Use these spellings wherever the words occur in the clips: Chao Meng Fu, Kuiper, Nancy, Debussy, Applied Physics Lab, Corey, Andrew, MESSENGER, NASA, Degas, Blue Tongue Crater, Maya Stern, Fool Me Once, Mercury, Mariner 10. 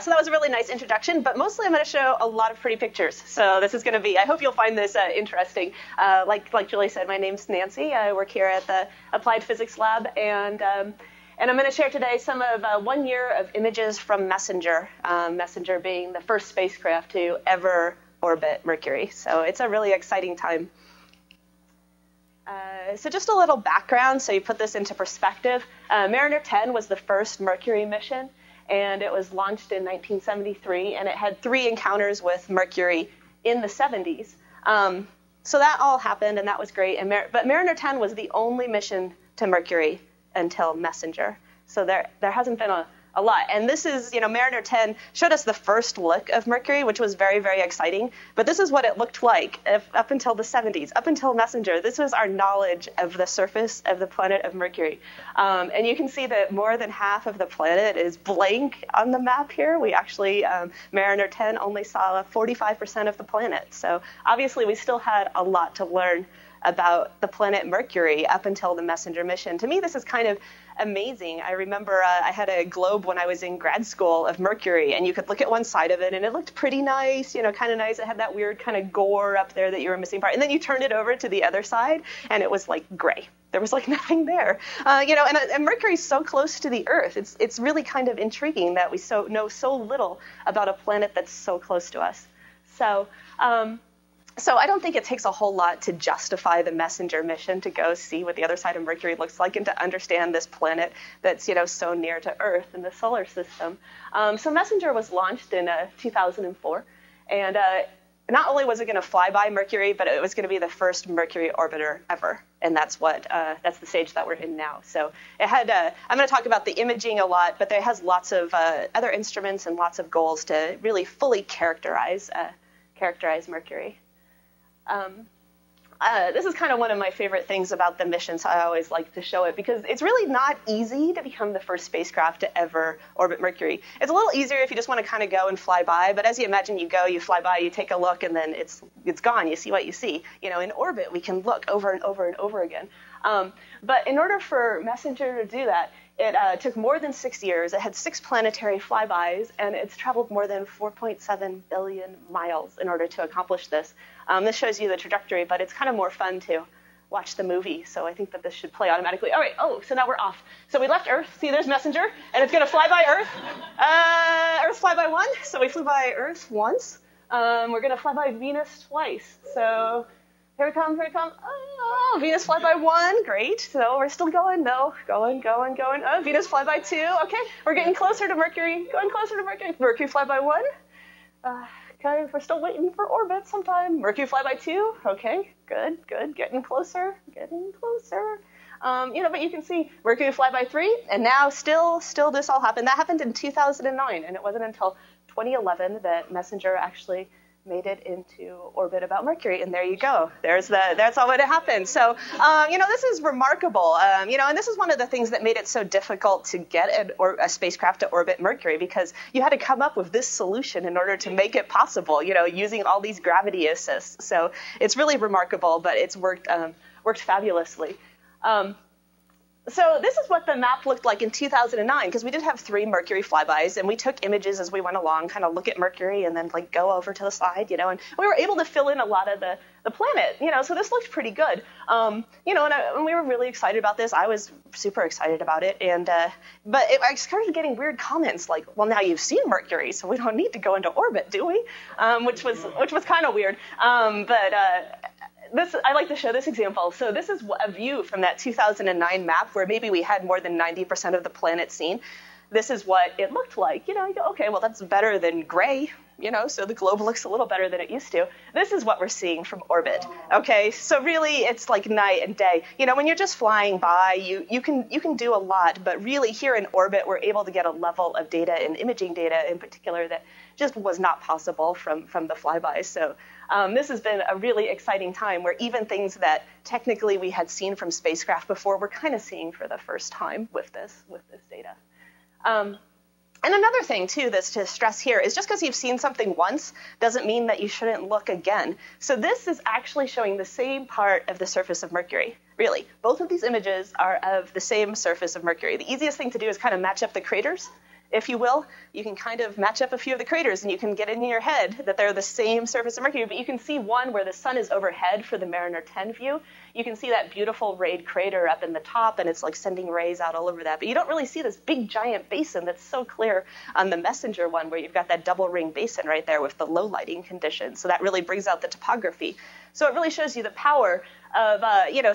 So that was a really nice introduction, but mostly I'm going to show a lot of pretty pictures. So this is going to be, I hope you'll find this interesting. Like Julie said, my name's Nancy. I work here at the Applied Physics Lab, and I'm going to share today some of 1 year of images from MESSENGER, MESSENGER being the first spacecraft to ever orbit Mercury. So it's a really exciting time. So just a little background, so you put this into perspective. Mariner 10 was the first Mercury mission, and it was launched in 1973, and it had 3 encounters with Mercury in the 70s. So that all happened, and that was great. And but Mariner 10 was the only mission to Mercury until MESSENGER. So there hasn't been a lot. And this is, you know, Mariner 10 showed us the first look of Mercury, which was very, very exciting. But this is what it looked like up until the 70s, up until MESSENGER. This was our knowledge of the surface of the planet of Mercury. And you can see that more than half of the planet is blank on the map here. We actually, Mariner 10 only saw 45% of the planet. So obviously we still had a lot to learn about the planet Mercury up until the MESSENGER mission. To me, this is kind of amazing. I remember I had a globe when I was in grad school of Mercury, and you could look at one side of it, and it looked pretty nice, you know, kind of nice. It had that weird kind of gore up there that you were missing part. And then you turned it over to the other side, and it was like gray. There was like nothing there. You know, and Mercury's so close to the Earth. It's really kind of intriguing that we know so little about a planet that's so close to us. So, so I don't think it takes a whole lot to justify the MESSENGER mission to go see what the other side of Mercury looks like and to understand this planet that's, you know, so near to Earth in the solar system. So MESSENGER was launched in 2004, and not only was it going to fly by Mercury, but it was going to be the first Mercury orbiter ever, and that's what that's the stage that we're in now. So it had I'm going to talk about the imaging a lot, but it has lots of other instruments and lots of goals to really fully characterize Mercury. This is kind of one of my favorite things about the mission, so I always like to show it, because it's really not easy to become the first spacecraft to ever orbit Mercury. It's a little easier if you just want to kind of go and fly by, but as you imagine, you go, you fly by, you take a look, and then it's gone. You see what you see. You know, in orbit, we can look over and over and over again. But in order for MESSENGER to do that, it took more than 6 years. It had 6 planetary flybys, and it's traveled more than 4.7 billion miles in order to accomplish this. This shows you the trajectory, but it's kind of more fun to watch the movie, so I think that this should play automatically. All right, so now we're off. So we left Earth. See, there's MESSENGER, and it's going to fly by Earth. Earth flyby 1, so we flew by Earth once. We're going to fly by Venus twice, so... Here we come, here we come. Oh, Venus flyby 1, great. So we're still going, no, going, going, going. Oh, Venus flyby 2, okay. We're getting closer to Mercury, going closer to Mercury. Mercury flyby 1, okay, we're still waiting for orbit sometime. Mercury flyby 2, okay, good, good, getting closer, getting closer. You know, but you can see Mercury flyby 3, and now still this all happened. That happened in 2009, and it wasn't until 2011 that MESSENGER actually made it into orbit about Mercury, and there you go. That's all that happened. So, you know, this is remarkable. You know, and this is one of the things that made it so difficult to get a spacecraft to orbit Mercury, because you had to come up with this solution in order to make it possible, you know, using all these gravity assists. So it's really remarkable, but it's worked fabulously. So this is what the map looked like in 2009, because we did have 3 Mercury flybys, and we took images as we went along, kind of look at Mercury and then like go over to the side, you know, and we were able to fill in a lot of the planet, you know, so this looked pretty good. You know, and we were really excited about this. I was super excited about it, and but I started getting weird comments like, well, now you've seen Mercury, so we don't need to go into orbit, do we? Which was kind of weird, but... This, I like to show this example. So this is a view from that 2009 map where maybe we had more than 90% of the planet seen. This is what it looked like. You know, you go, okay, well, that's better than gray, you know, so the globe looks a little better than it used to. This is what we're seeing from orbit, okay? So really, it's like night and day. You know, when you're just flying by, you can do a lot, but really here in orbit, we're able to get a level of data and imaging data in particular that just was not possible from the flybys. So this has been a really exciting time where even things that technically we had seen from spacecraft before, we're kind of seeing for the first time with this data. And another thing, too, that's to stress here is just because you've seen something once doesn't mean that you shouldn't look again. So this is actually showing the same part of the surface of Mercury, really. Both of these images are of the same surface of Mercury. The easiest thing to do is kind of match up the craters if you will, you can kind of match up a few of the craters, and you can get it in your head that they're the same surface of Mercury. But you can see one where the sun is overhead for the Mariner 10 view. You can see that beautiful rayed crater up in the top, and it's like sending rays out all over that. But you don't really see this big giant basin that's so clear on the MESSENGER one, where you've got that double ring basin right there with the low lighting conditions. So that really brings out the topography. So it really shows you the power of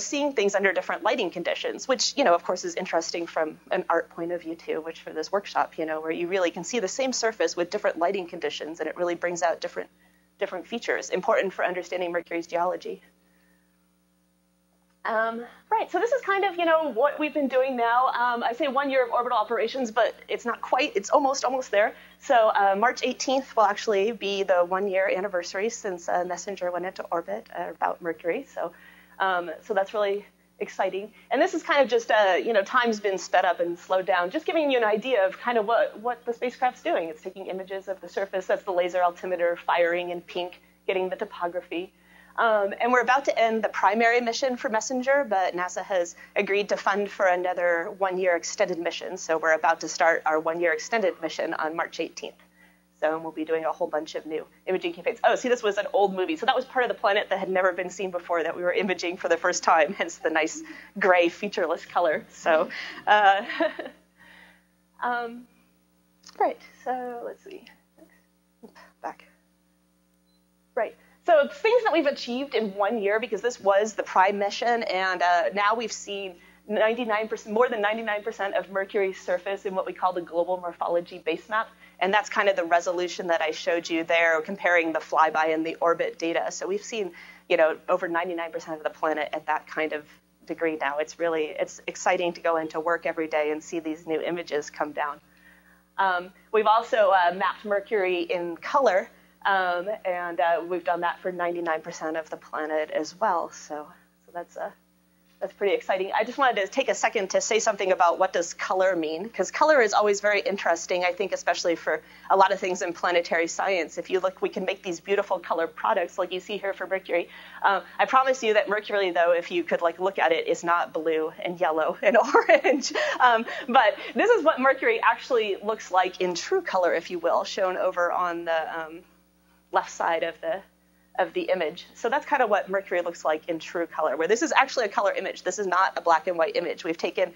seeing things under different lighting conditions, which, of course, is interesting from an art point of view too, which for this workshop, where you really can see the same surface with different lighting conditions, and it really brings out different features important for understanding Mercury's geology. Right, so this is kind of, what we've been doing now. I say 1 year of orbital operations, but it's not quite, it's almost there. So March 18th will actually be the 1 year anniversary since MESSENGER went into orbit about Mercury. So, so that's really exciting. And this is kind of just, time's been sped up and slowed down, just giving you an idea of kind of what the spacecraft's doing. It's taking images of the surface. That's the laser altimeter firing in pink, getting the topography. And we're about to end the primary mission for MESSENGER, but NASA has agreed to fund for another 1 year extended mission. So we're about to start our 1 year extended mission on March 18th. So we'll be doing a whole bunch of new imaging campaigns. Oh, see, this was an old movie. So that was part of the planet that had never been seen before that we were imaging for the first time, hence the nice gray featureless color. So, right, so let's see. Back. Right. So things that we've achieved in 1 year, because this was the prime mission, and now we've seen more than 99% of Mercury's surface in what we call the global morphology base map. And that's kind of the resolution that I showed you there, comparing the flyby and the orbit data. So we've seen, over 99% of the planet at that kind of degree now. It's really, it's exciting to go into work every day and see these new images come down. We've also mapped Mercury in color. And we've done that for 99% of the planet as well. So that's pretty exciting. I just wanted to take a second to say something about what does color mean, because color is always very interesting, I think, especially for a lot of things in planetary science. If you look, we can make these beautiful color products like you see here for Mercury. I promise you that Mercury, though, if you could look at it, is not blue and yellow and orange. But this is what Mercury actually looks like in true color, if you will, shown over on the left side of the image. So that's kind of what Mercury looks like in true color, where this is actually a color image. This is not a black and white image. We've taken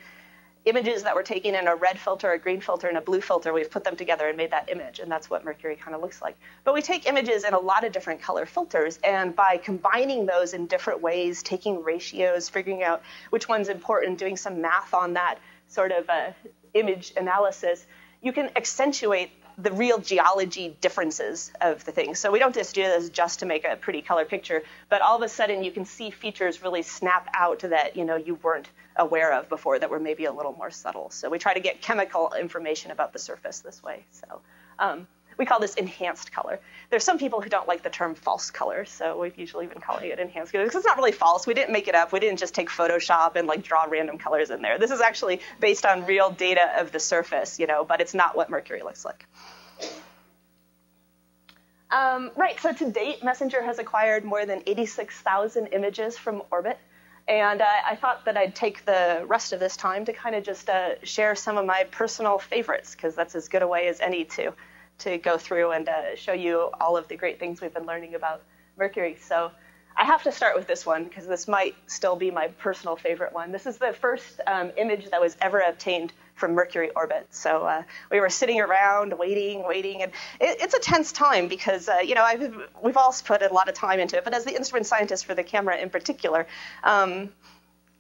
images that were taken in a red filter, a green filter, and a blue filter. We've put them together and made that image, and that's what Mercury kind of looks like. But we take images in a lot of different color filters, and by combining those in different ways, taking ratios, figuring out which one's important, doing some math on that sort of image analysis, you can accentuate the real geology differences of the things. So we don't just do this just to make a pretty color picture, but all of a sudden you can see features really snap out that you weren't aware of before, that were maybe a little more subtle. So we try to get chemical information about the surface this way. So we call this enhanced color. There's some people who don't like the term false color, so we've usually been calling it enhanced color, because it's not really false. We didn't make it up. We didn't just take Photoshop and draw random colors in there. This is actually based on real data of the surface, but it's not what Mercury looks like. Right, so to date, MESSENGER has acquired more than 86,000 images from orbit. And I thought that I'd take the rest of this time to kind of just share some of my personal favorites, because that's as good a way as any to go through and show you all of the great things we've been learning about Mercury. So I have to start with this one, because this might still be my personal favorite one. This is the first image that was ever obtained from Mercury orbit. So we were sitting around waiting, and it's a tense time, because we've all put a lot of time into it. But as the instrument scientist for the camera in particular,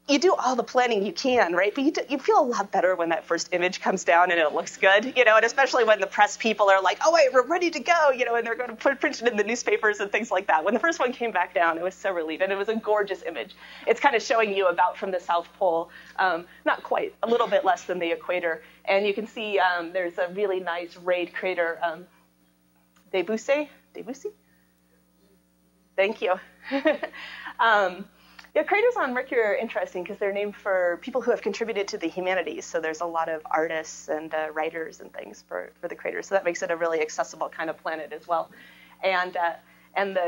you do all the planning you can, right? But you feel a lot better when that first image comes down and it looks good, and especially when the press people are like, oh, wait, we're ready to go, and they're going to print it in the newspapers and things like that. When the first one came back down, it was so relieved, and it was a gorgeous image. It's kind of showing you about from the South Pole, not quite, a little bit less than the equator. And you can see there's a really nice rayed crater, Debussy? Thank you. Yeah, craters on Mercury are interesting because they're named for people who have contributed to the humanities. So there's a lot of artists and writers and things for the craters. So that makes it a really accessible kind of planet as well. And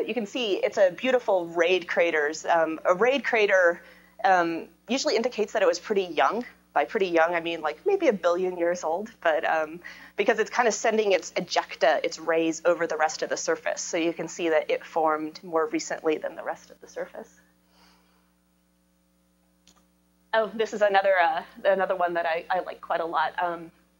you can see it's a beautiful rayed craters. A rayed crater usually indicates that it was pretty young. By pretty young, I mean like maybe 1 billion years old, but because it's kind of sending its ejecta, its rays, over the rest of the surface. So you can see that it formed more recently than the rest of the surface. Oh, this is another one that I like quite a lot.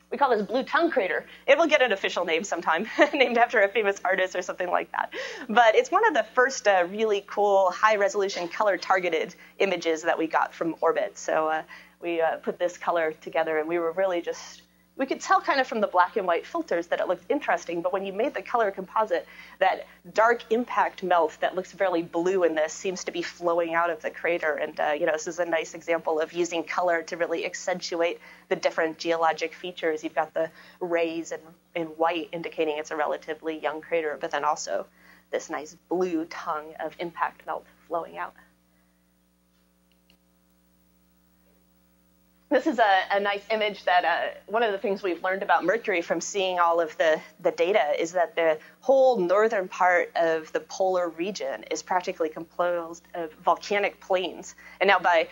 We call this Blue Tongue Crater. It will get an official name sometime, named after a famous artist or something like that. But it's one of the first really cool high-resolution color-targeted images that we got from orbit. So we put this color together, and we were really just, we could tell kind of from the black and white filters that it looked interesting, but when you made the color composite, that dark impact melt that looks fairly blue in this seems to be flowing out of the crater. And, you know, this is a nice example of using color to really accentuate the different geologic features. You've got the rays in white indicating it's a relatively young crater, but then also this nice blue tongue of impact melt flowing out. This is a nice image that one of the things we've learned about Mercury from seeing all of the data is that the whole northern part of the polar region is practically composed of volcanic plains. And now by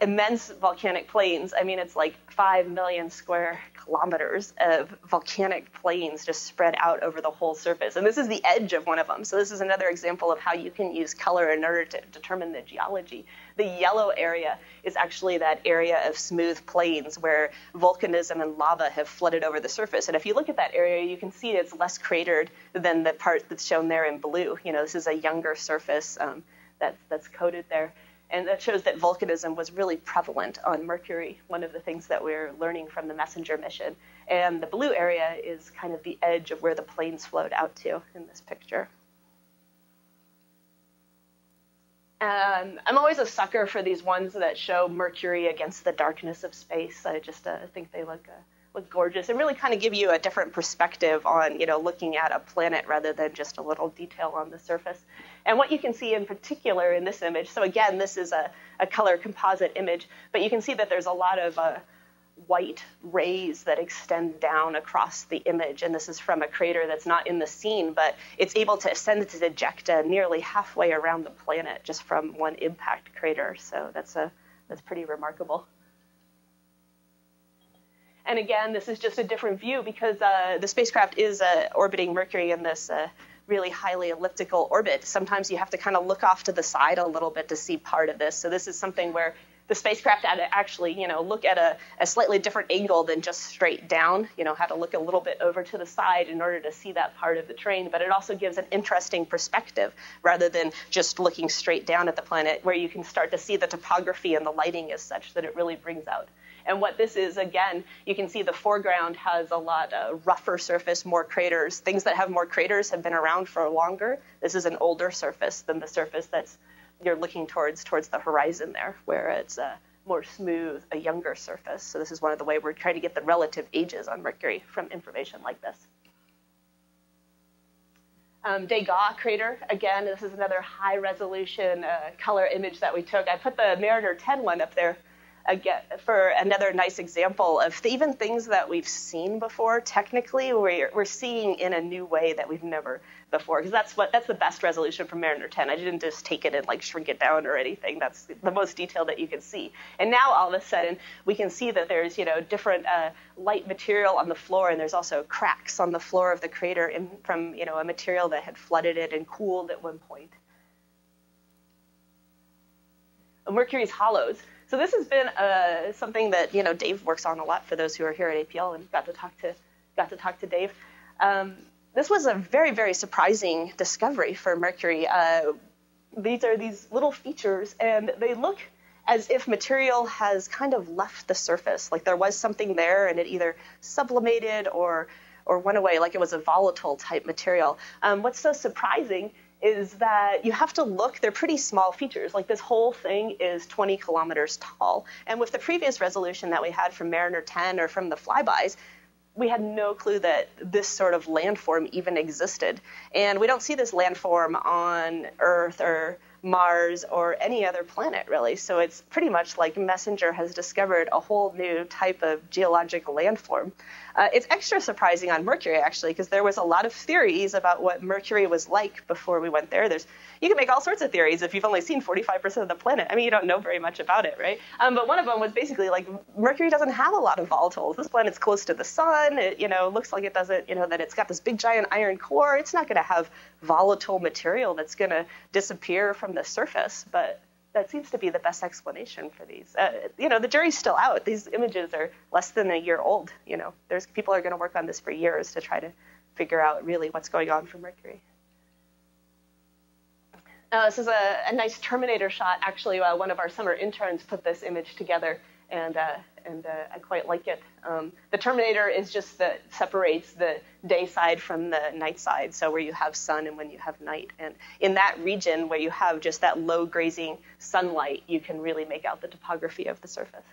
immense volcanic plains, I mean it's like 5 million square kilometers of volcanic plains just spread out over the whole surface. And this is the edge of one of them. So this is another example of how you can use color in order to determine the geology. The yellow area is actually that area of smooth plains where volcanism and lava have flooded over the surface. And if you look at that area, you can see it's less cratered than the part that's shown there in blue. You know, this is a younger surface that's coated there. And that shows that volcanism was really prevalent on Mercury, one of the things that we're learning from the MESSENGER mission. And the blue area is kind of the edge of where the plains flowed out to in this picture. I'm always a sucker for these ones that show Mercury against the darkness of space. I just think they look gorgeous and really kind of give you a different perspective on, you know, looking at a planet rather than just a little detail on the surface. And what you can see in particular in this image, so again, this is a color composite image, but you can see that there's a lot of white rays that extend down across the image. And this is from a crater that's not in the scene, but it's able to ascend its ejecta nearly halfway around the planet just from one impact crater. So that's pretty remarkable. And again, this is just a different view because the spacecraft is orbiting Mercury in this really highly elliptical orbit. Sometimes you have to kind of look off to the side a little bit to see part of this. So this is something where the spacecraft had to actually, you know, look at a slightly different angle than just straight down, you know, had to look a little bit over to the side in order to see that part of the train. But it also gives an interesting perspective rather than just looking straight down at the planet, where you can start to see the topography and the lighting is such that it really brings out. And what this is, again, you can see the foreground has a lot rougher surface, more craters. Things that have more craters have been around for longer. This is an older surface than the surface that's you're looking towards the horizon there, where it's a more smooth, a younger surface. So this is one of the ways we're trying to get the relative ages on Mercury from information like this. Degas crater, again, this is another high-resolution color image that we took. I put the Mariner 10 one up there. Again, for another nice example of even things that we've seen before, technically, we're seeing in a new way that we've never before, because that's the best resolution from Mariner 10. I didn't just take it and like shrink it down or anything. That's the most detail that you can see. And now all of a sudden, we can see that there's, you know, different light material on the floor, and there's also cracks on the floor of the crater from, you know, a material that had flooded it and cooled at one point. Mercury's hollows. So this has been something that, you know, Dave works on a lot for those who are here at APL and got to talk to Dave. This was a very, very surprising discovery for Mercury. These are these little features, and they look as if material has kind of left the surface, like there was something there and it either sublimated or went away, like it was a volatile type material. What's so surprising is that you have to look, they're pretty small features. Like this whole thing is 20 kilometers tall. And with the previous resolution that we had from Mariner 10 or from the flybys, we had no clue that this sort of landform even existed. And we don't see this landform on Earth or Mars, or any other planet, really. So it's pretty much like MESSENGER has discovered a whole new type of geologic landform. It's extra surprising on Mercury, actually, because there was a lot of theories about what Mercury was like before we went there. You can make all sorts of theories if you've only seen 45% of the planet. I mean, you don't know very much about it, right? But one of them was basically like, Mercury doesn't have a lot of volatiles. This planet's close to the sun. It, you know, looks like it doesn't, you know, that it's got this big giant iron core. It's not going to have volatile material that's going to disappear from the surface, but that seems to be the best explanation for these. You know, the jury's still out. These images are less than a year old. You know, people are going to work on this for years to try to figure out really what's going on for Mercury. This is a nice Terminator shot. Actually, one of our summer interns put this image together, and I quite like it. The Terminator is just that separates the day side from the night side, so where you have sun and when you have night. And in that region where you have just that low grazing sunlight, you can really make out the topography of the surface.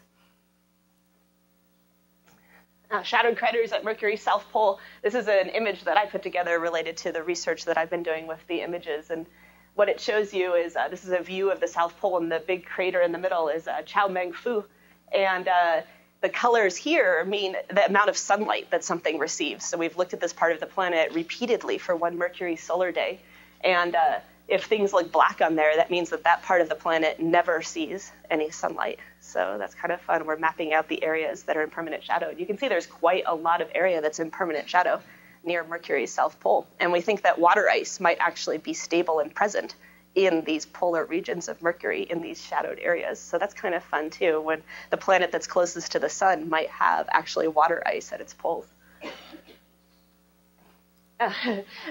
Shattered craters at Mercury's South Pole. This is an image that I put together related to the research that I've been doing with the images. And what it shows you is, this is a view of the South Pole, and the big crater in the middle is Chao Meng Fu. And the colors here mean the amount of sunlight that something receives. So we've looked at this part of the planet repeatedly for one Mercury solar day. And if things look black on there, that means that that part of the planet never sees any sunlight. So that's kind of fun. We're mapping out the areas that are in permanent shadow. You can see there's quite a lot of area that's in permanent shadow near Mercury's South Pole. And we think that water ice might actually be stable and present in these polar regions of Mercury, in these shadowed areas. So that's kind of fun too, when the planet that's closest to the sun might have actually water ice at its poles.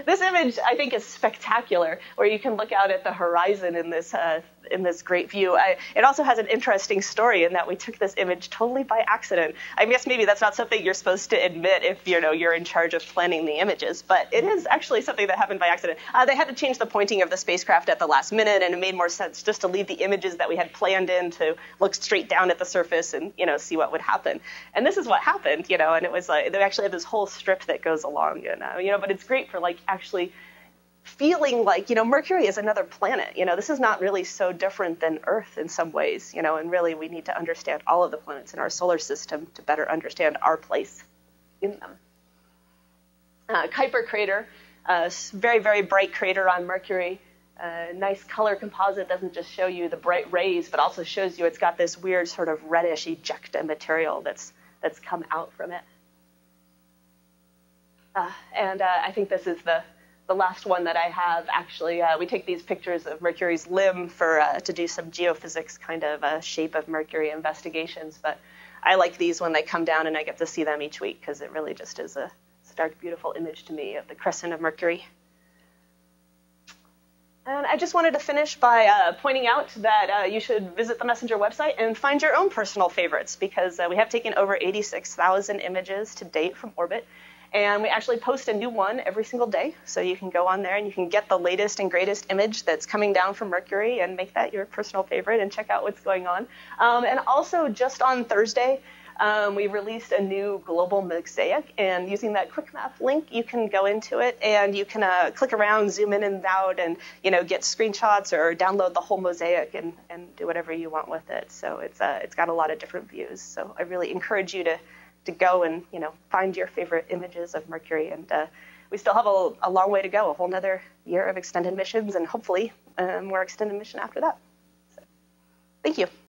This image, I think, is spectacular, where you can look out at the horizon in this great view. It also has an interesting story in that we took this image totally by accident. I guess maybe that's not something you're supposed to admit if you know you're in charge of planning the images, but it is actually something that happened by accident. They had to change the pointing of the spacecraft at the last minute, and it made more sense just to leave the images that we had planned in to look straight down at the surface and see what would happen. And this is what happened, and it was like they actually have this whole strip that goes along, but it's great for like actually feeling like, Mercury is another planet. This is not really so different than Earth in some ways, and really we need to understand all of the planets in our solar system to better understand our place in them. Kuiper crater, very, very bright crater on Mercury. Nice color composite, doesn't just show you the bright rays, but also shows you it's got this weird sort of reddish ejecta material that's come out from it. I think this is the last one that I have, actually. We take these pictures of Mercury's limb to do some geophysics kind of shape of Mercury investigations, but I like these when they come down and I get to see them each week because it really just is a stark, beautiful image to me of the crescent of Mercury. And I just wanted to finish by pointing out that you should visit the MESSENGER website and find your own personal favorites, because we have taken over 86,000 images to date from orbit. And we actually post a new one every single day, so you can go on there and you can get the latest and greatest image that's coming down from Mercury and make that your personal favorite and check out what's going on. And also just on Thursday, we released a new global mosaic, and using that quick map link, you can go into it and you can click around, zoom in and out, and get screenshots or download the whole mosaic and do whatever you want with it. So it's got a lot of different views. So I really encourage you to go and find your favorite images of Mercury, and we still have a long way to go, a whole another year of extended missions, and hopefully more extended mission after that. So, thank you.